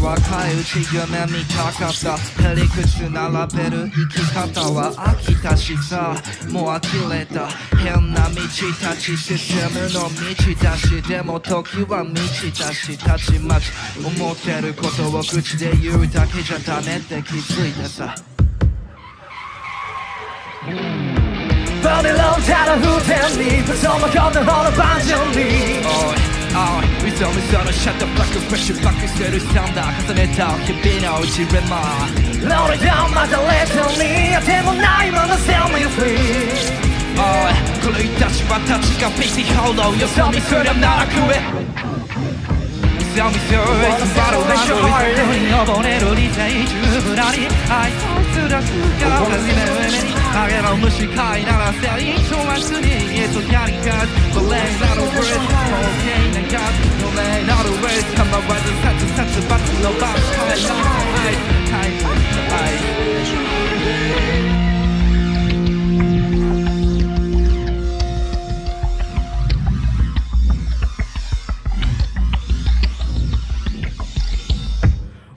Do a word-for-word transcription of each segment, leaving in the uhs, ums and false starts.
は帰るって夢見たかったヘリクツ並べる生き方は飽きたしさもう呆れた変な道たちシステムの道だしでも時は満ちたしたちまち思ってることを口で言うだけじゃダメって気づいてさバビロンただ不天に不相馬こんなほどバンジョンに Oh, we don't wanna shut the fuck up, pressure back instead of sound that I can't tell you be no dilemma. Load it down, my delivery, I tell you, I'm gonna sell me free. Oh, この立場たちがビシホロよそ見するなら食え。よそ見するバトルでしょ。溺れる理性十分なり、愛想すらすが初めに。 I get on the sky, now I sell it so much to me. It's organic, but let's not over it. Okay, I got no man out of it. Come on, why the touch is such a button of us? I love my eyes.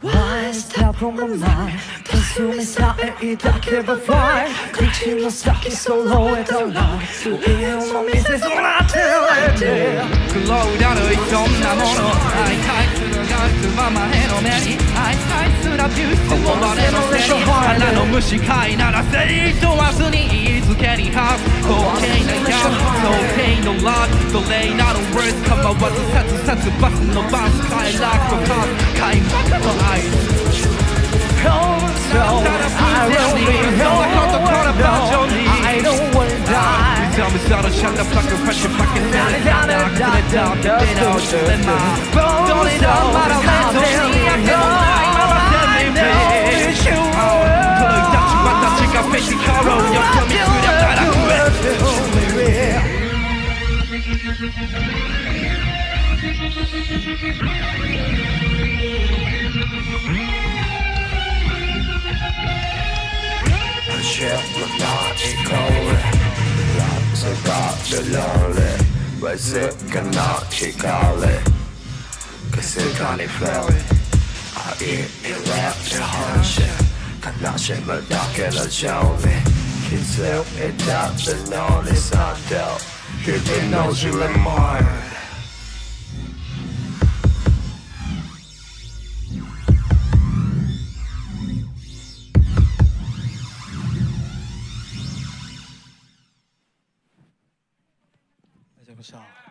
Why stop from the mind? Consume something that can't be fine. Reaching the stock is so low at the line. So here, my misses on our tail and tail. Glow down to it, don't know more. I tied to the gun to mama and on any. I tied to the abuse to woman and on any. I don't know much, I don't say it. Don't ask me, it's getting hard. Okay, I got no pain, no luck. Delay, not a word. Come on, what's the sense of sense of busting the box? I like the cock, I fuck the eyes. So I will be home. I don't wanna die. You tell me so to shut the fuck up, pressure fucking down and down and down and down and down and down and down. Don't let them out of my belly. I know I know it's you. Pull it down, you want that chick? I'm facing Caro. You're coming through that night. I'm ready. Shit, but not equal. Lots of got the lonely, but it cannot equal it. 'Cause it can't flow. I eat it left the whole shit. Cannot shit, but not get a jolly. Kids help it out the lonely side dealt. You didn't know you were mine. What's up?